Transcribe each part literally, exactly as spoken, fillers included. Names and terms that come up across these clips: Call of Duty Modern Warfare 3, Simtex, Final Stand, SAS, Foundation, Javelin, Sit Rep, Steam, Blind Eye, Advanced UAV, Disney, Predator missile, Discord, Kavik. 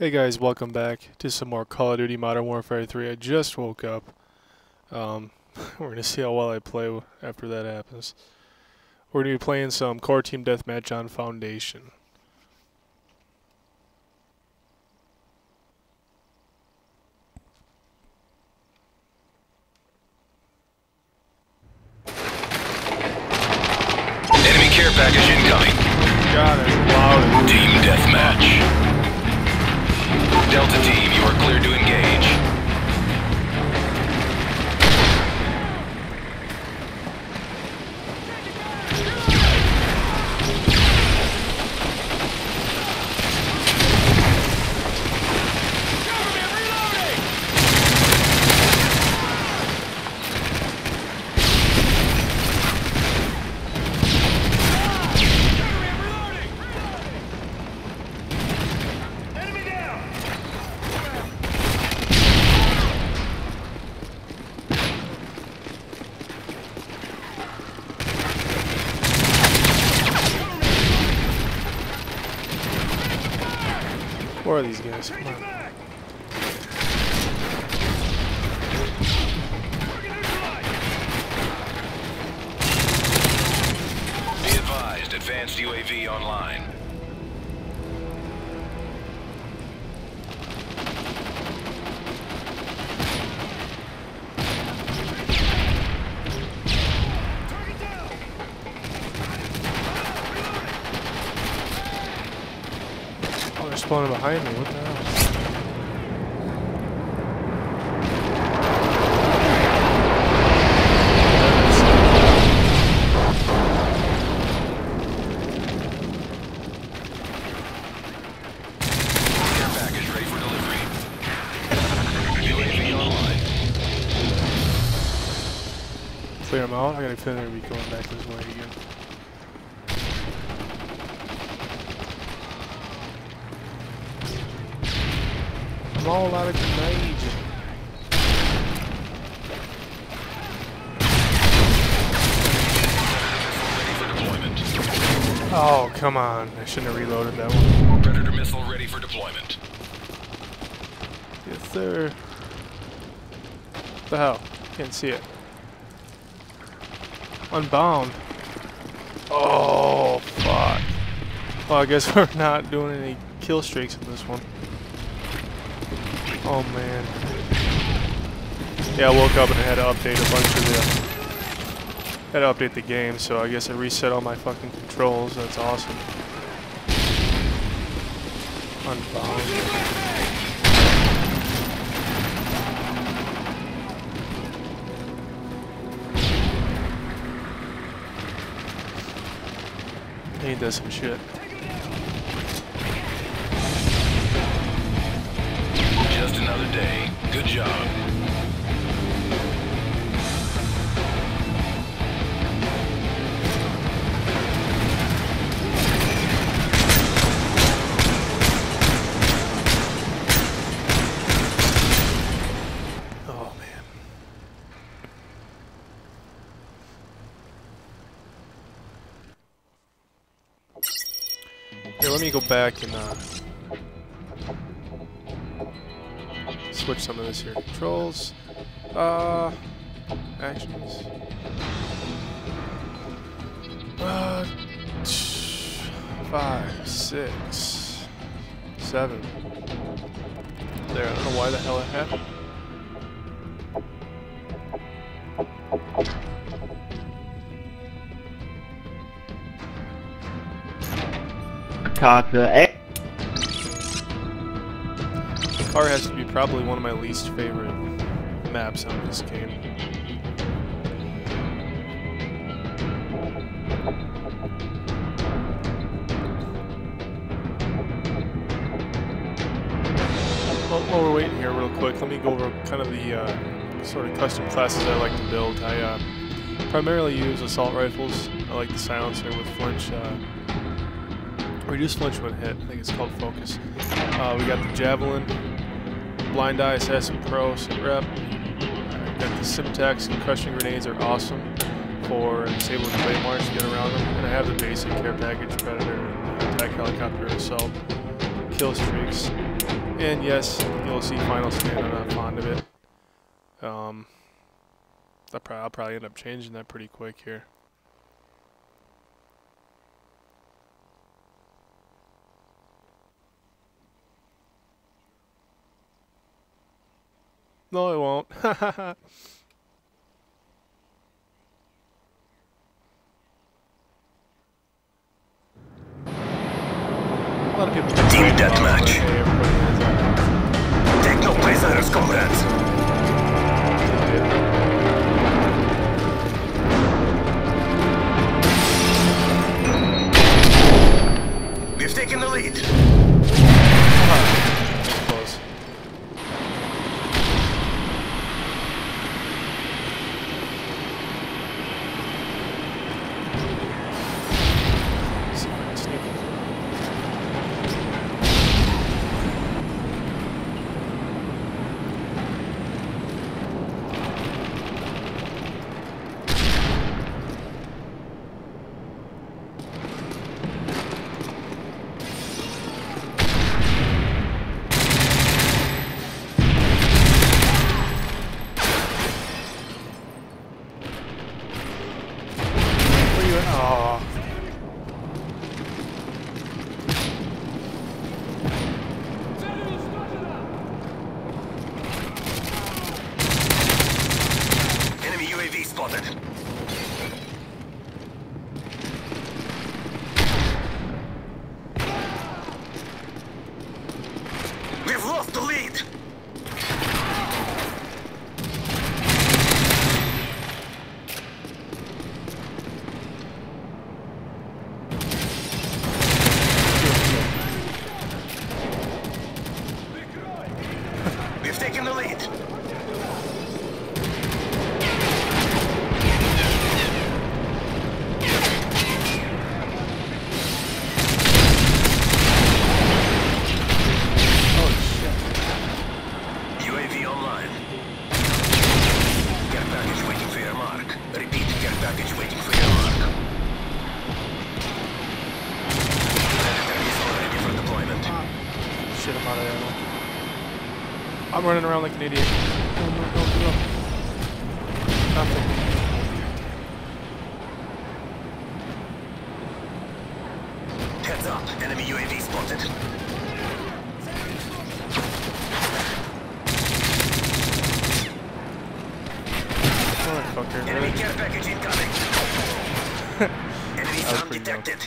Hey guys, welcome back to some more Call of Duty Modern Warfare three. I just woke up. Um, we're gonna see how well I play after that happens. We're gonna be playing some core team deathmatch on Foundation. Enemy care package incoming. God, it's loud. Team deathmatch. Delta team, you are clear to engage. Where are these guys? Come on. Be advised, advanced U A V online. Spawning behind me, what the hell? Package ready for delivery. Online. Clear them out, I gotta feel they're gonna be going back this way again. All out of grenades. Oh, come on. I shouldn't have reloaded that one. Predator missile ready for deployment. Yes, sir. What the hell? Can't see it. Unbound. Oh, fuck. Well, I guess we're not doing any kill streaks in this one. Oh man. Yeah, I woke up and I had to update a bunch of the... I had to update the game, so I guess I reset all my fucking controls. That's awesome. Unbound. Ain't that some shit? Another day. Good job. Oh, man. Here, let me go back and, uh... switch some of this here. Controls, uh, actions. Uh, five, six, seven. There, I don't know why the hell it happened. Copy. Car has to be probably one of my least favorite maps on this game. Well, while we're waiting here real quick, let me go over kind of the uh, sort of custom classes I like to build. I uh, primarily use assault rifles. I like the silencer with flinch. Uh, reduce flinch when hit. I think it's called focus. Uh, we got the Javelin, Blind Eye, S A S Pro, Sit Rep. I've got the Simtex, and crushing grenades are awesome for disabled claymores march to get around them. And I have the basic care package, Predator, attack helicopter, assault, kill streaks. And yes, you'll see Final Stand, I'm not fond of it. Um, I'll probably end up changing that pretty quick here. No, it won't. A lot of people team deathmatch. Take no prisoners, comrades. We've taken the lead. Ah, close. I'm running around like an idiot. No, no, no, no. Nothing. Heads up, enemy U A V spotted. Motherfucker. Enemy care package incoming. Enemy sound detected.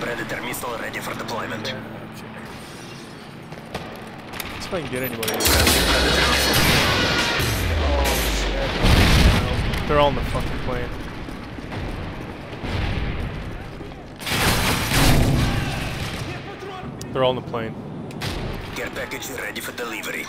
Predator missile ready for deployment. Yeah. If I can get anybody. Oh, shit. They're all in the fucking plane. They're all in the plane. Care package ready for delivery.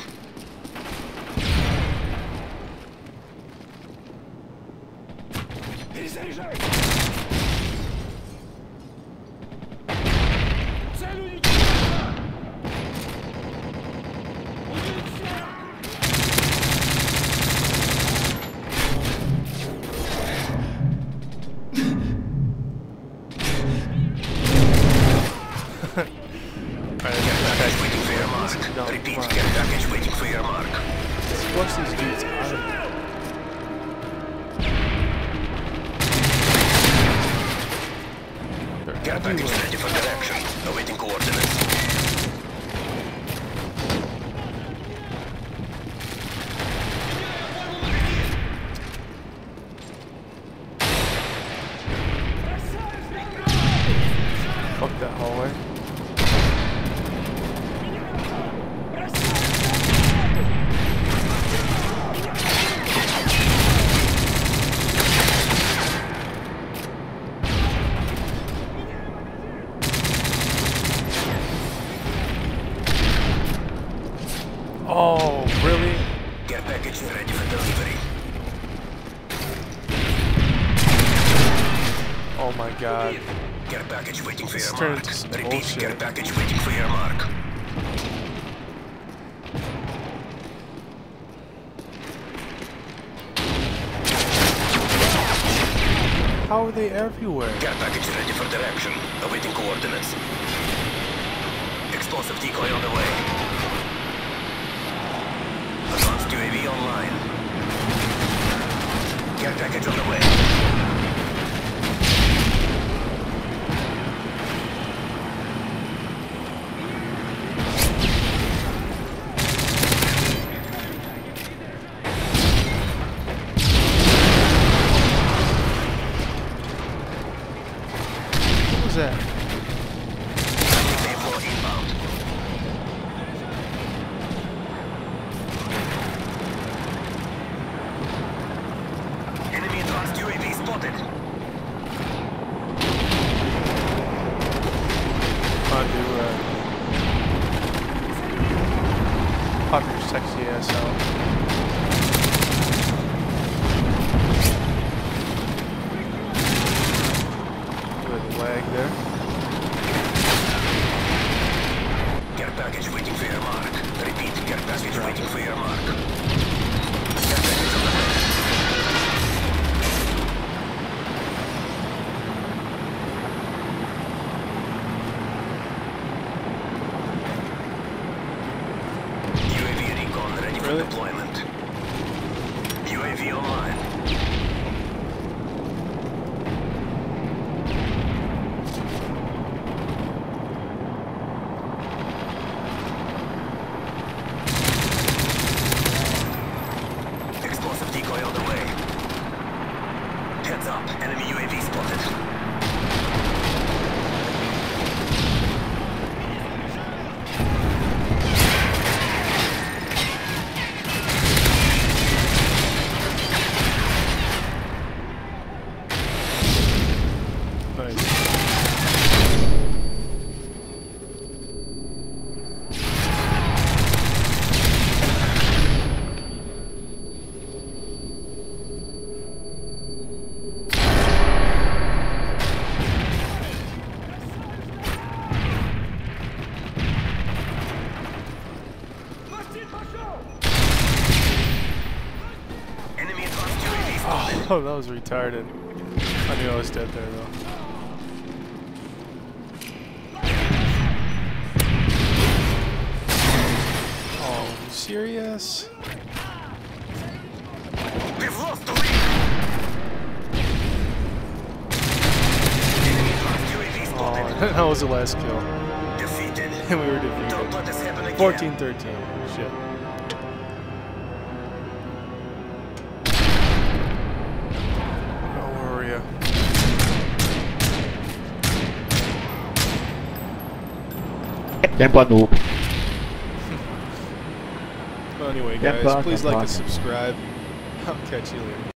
Get a package waiting for your mark. How are they everywhere? Get a package ready for direction. Awaiting coordinates. Explosive decoy on the way. Advanced U A V online. Care package on the way. Oh, that was retarded. I knew I was dead there, though. Oh, are you serious? We've lost the lead! Oh, that was the last kill. Defeated. And we were defeated. Don't let this happen again. fourteen thirteen. Shit. Tempo noob. Well, anyway, guys, Tempo, please Tempo. like and subscribe. I'll catch you later.